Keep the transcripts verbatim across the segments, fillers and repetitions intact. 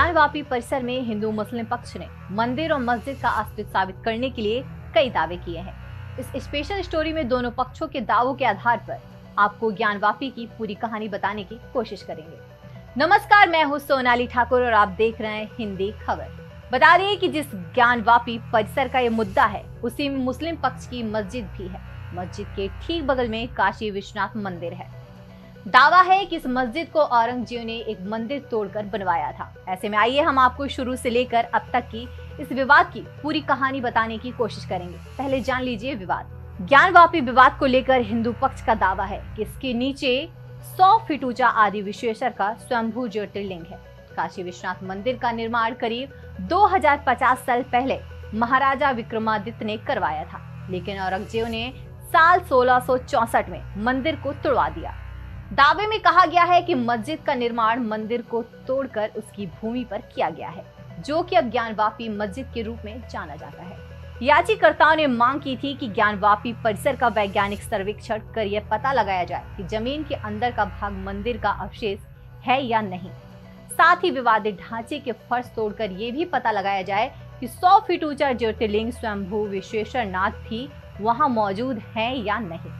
ज्ञानवापी परिसर में हिंदू मुस्लिम पक्ष ने मंदिर और मस्जिद का अस्तित्व साबित करने के लिए कई दावे किए हैं। इस स्पेशल स्टोरी में दोनों पक्षों के दावों के आधार पर आपको ज्ञानवापी की पूरी कहानी बताने की कोशिश करेंगे। नमस्कार, मैं हूँ सोनाली ठाकुर और आप देख रहे हैं हिंदी खबर। बता दें कि जिस ज्ञानवापी परिसर का ये मुद्दा है उसी में मुस्लिम पक्ष की मस्जिद भी है। मस्जिद के ठीक बगल में काशी विश्वनाथ मंदिर है। दावा है कि इस मस्जिद को औरंगजेब ने एक मंदिर तोड़कर बनवाया था। ऐसे में आइए हम आपको शुरू से लेकर अब तक की इस विवाद की पूरी कहानी बताने की कोशिश करेंगे। पहले जान लीजिए विवाद। ज्ञानवापी विवाद को लेकर हिंदू पक्ष का दावा है कि इसके नीचे सौ फीट ऊंचा आदि विश्वेश्वर का स्वयंभू ज्योतिर्लिंग है। काशी विश्वनाथ मंदिर का निर्माण करीब दो हजार पचास साल पहले महाराजा विक्रमादित्य ने करवाया था, लेकिन औरंगजेब ने साल सोलह सौ चौंसठ में मंदिर को तोड़वा दिया। दावे में कहा गया है कि मस्जिद का निर्माण मंदिर को तोड़कर उसकी भूमि पर किया गया है, जो कि अब ज्ञानवापी मस्जिद के रूप में जाना जाता है। याचिकाकर्ताओं ने मांग की थी कि ज्ञानवापी परिसर का वैज्ञानिक सर्वेक्षण कर यह पता लगाया जाए कि जमीन के अंदर का भाग मंदिर का अवशेष है या नहीं। साथ ही विवादित ढांचे के फर्श तोड़कर ये भी पता लगाया जाए कि सौ फीट ऊंचा ज्योतिर्लिंग स्वयंभू विश्वेश्वर नाथ भी वहां मौजूद हैं या नहीं।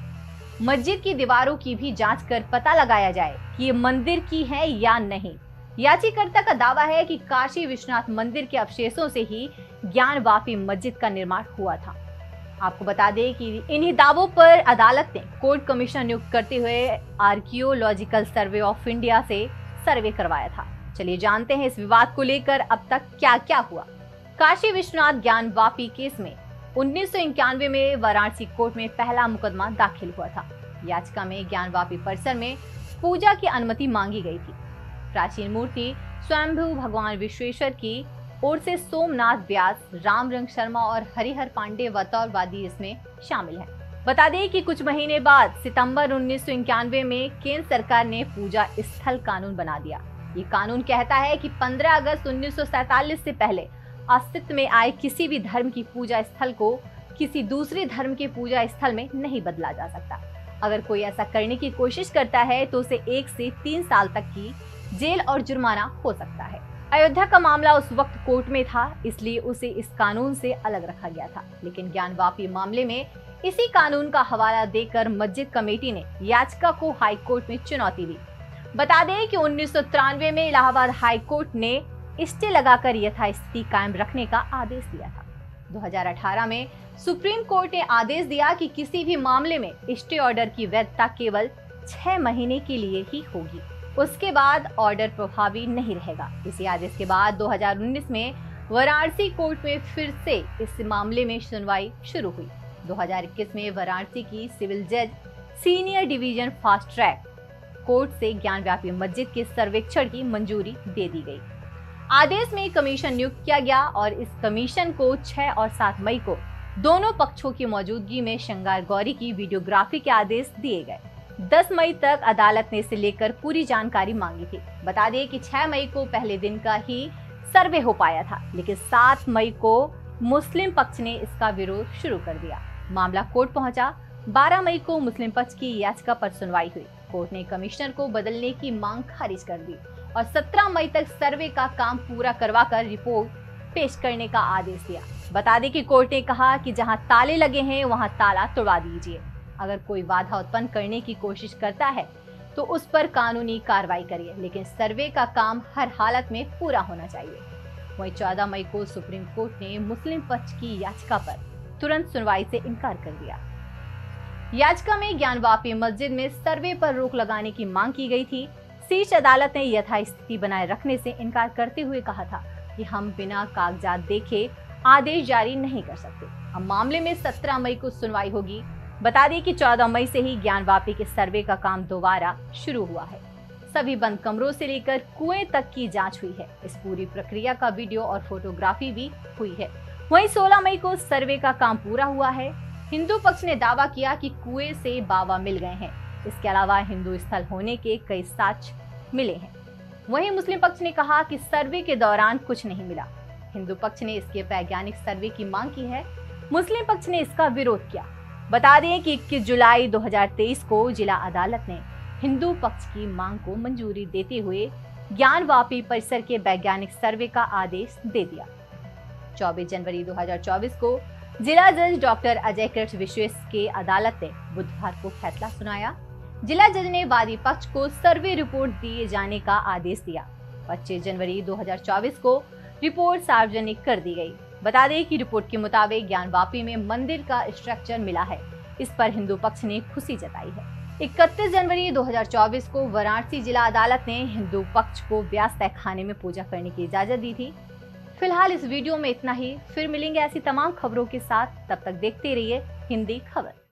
मस्जिद की दीवारों की भी जांच कर पता लगाया जाए कि ये मंदिर की है या नहीं। याचिकाकर्ता का दावा है कि काशी विश्वनाथ मंदिर के अवशेषों से ही ज्ञानवापी मस्जिद का निर्माण हुआ था। आपको बता दें कि इन्हीं दावों पर अदालत ने कोर्ट कमीशन नियुक्त करते हुए आर्कियोलॉजिकल सर्वे ऑफ इंडिया से सर्वे करवाया था। चलिए जानते हैं इस विवाद को लेकर अब तक क्या क्या हुआ। काशी विश्वनाथ ज्ञानवापी केस में उन्नीस सौ इक्यानवे में वाराणसी कोर्ट में पहला मुकदमा दाखिल हुआ था। याचिका में ज्ञानवापी परिसर में पूजा की अनुमति मांगी गई थी। प्राचीन मूर्ति स्वयंभू भगवान विश्वेश्वर की ओर से सोमनाथ व्यास, राम रंग शर्मा और हरिहर पांडे बतौरवादी इसमें शामिल हैं। बता दें कि कुछ महीने बाद सितंबर उन्नीस सौ इक्यानवे में केंद्र सरकार ने पूजा स्थल कानून बना दिया। ये कानून कहता है कि पंद्रह अगस्त उन्नीस सौ सैंतालीस से पहले अस्तित्व में आए किसी भी धर्म की पूजा स्थल को किसी दूसरे धर्म के पूजा स्थल में नहीं बदला जा सकता। अगर कोई ऐसा करने की कोशिश करता है तो उसे एक से तीन साल तक की जेल और जुर्माना हो सकता है। अयोध्या का मामला उस वक्त कोर्ट में था, इसलिए उसे इस कानून से अलग रखा गया था। लेकिन ज्ञानवापी मामले में इसी कानून का हवाला देकर मस्जिद कमेटी ने याचिका को हाई कोर्ट में चुनौती दी। बता दें कि उन्नीस सौ तिरानवे में इलाहाबाद हाई कोर्ट ने स्टे लगाकर यथास्थिति कायम रखने का आदेश दिया था। दो हजार अठारह में सुप्रीम कोर्ट ने आदेश दिया कि किसी भी मामले में स्टे ऑर्डर की वैधता केवल छह महीने के लिए ही होगी, उसके बाद ऑर्डर प्रभावी नहीं रहेगा। इसी आदेश के बाद दो हजार उन्नीस में वाराणसी कोर्ट में फिर से इस मामले में सुनवाई शुरू हुई। दो हजार इक्कीस में वाराणसी की सिविल जज senior division fast track court से ज्ञानवापी मस्जिद के सर्वेक्षण की मंजूरी दे दी गई। आदेश में कमीशन नियुक्त किया गया और इस कमीशन को छह और सात मई को दोनों पक्षों की मौजूदगी में शृंगार गौरी की वीडियोग्राफी के आदेश दिए गए। दस मई तक अदालत ने इसे लेकर पूरी जानकारी मांगी थी। बता दें कि छह मई को पहले दिन का ही सर्वे हो पाया था, लेकिन सात मई को मुस्लिम पक्ष ने इसका विरोध शुरू कर दिया। मामला कोर्ट पहुंचा। बारह मई को मुस्लिम पक्ष की याचिका पर सुनवाई हुई। कोर्ट ने कमिश्नर को बदलने की मांग खारिज कर दी और सत्रह मई तक सर्वे का काम पूरा करवाकर रिपोर्ट पेश करने का आदेश दिया। बता दें कि कोर्ट ने कहा कि जहां ताले लगे हैं वहां ताला तोड़वा दीजिए। अगर कोई बाधा उत्पन्न करने की कोशिश करता है तो उस पर कानूनी कार्रवाई करिए, लेकिन सर्वे का काम हर हालत में पूरा होना चाहिए। वहीं चौदह मई को सुप्रीम कोर्ट ने मुस्लिम पक्ष की याचिका पर तुरंत सुनवाई से इनकार कर दिया। याचिका में ज्ञानवापी मस्जिद में सर्वे पर रोक लगाने की मांग की गई थी। शीर्ष अदालत ने यथास्थिति बनाए रखने से इनकार करते हुए कहा था कि हम बिना कागजात देखे आदेश जारी नहीं कर सकते। अब मामले में सत्रह मई को सुनवाई होगी। बता दें कि चौदह मई से ही ज्ञानवापी के सर्वे का काम दोबारा शुरू हुआ है। सभी बंद कमरों से लेकर कुएं तक की जाँच हुई है। इस पूरी प्रक्रिया का वीडियो और फोटोग्राफी भी हुई है। वहीं सोलह मई को सर्वे का काम पूरा हुआ है। हिंदू पक्ष ने दावा किया कि कुएं से बावा मिल गए हैं। इसके अलावा हिंदू स्थल होने के कई साक्ष्य मिले हैं। वहीं मुस्लिम पक्ष ने कहा कि सर्वे के दौरान कुछ नहीं मिला। हिंदू पक्ष ने इसके वैज्ञानिक सर्वे की मांग की है। मुस्लिम पक्ष ने इसका विरोध किया। बता दें कि इक्कीस जुलाई दो हजार तेईस को जिला अदालत ने हिंदू पक्ष की मांग को मंजूरी देते हुए ज्ञानवापी परिसर के वैज्ञानिक सर्वे का आदेश दे दिया। चौबीस जनवरी दो हज़ार चौबीस को जिला जज डॉक्टर अजय कृष्ण विश्व के अदालत ने बुधवार को फैसला सुनाया। जिला जज ने वादी पक्ष को सर्वे रिपोर्ट दिए जाने का आदेश दिया। पच्चीस जनवरी दो हज़ार चौबीस को रिपोर्ट सार्वजनिक कर दी गई। बता दें कि रिपोर्ट के मुताबिक ज्ञानवापी में मंदिर का स्ट्रक्चर मिला है। इस पर हिंदू पक्ष ने खुशी जताई है। इकतीस जनवरी दो हज़ार चौबीस को वाराणसी जिला अदालत ने हिंदू पक्ष को व्यास तहखाने में पूजा करने की इजाजत दी थी। फिलहाल इस वीडियो में इतना ही। फिर मिलेंगे ऐसी तमाम खबरों के साथ, तब तक देखते रहिए हिंदी खबर।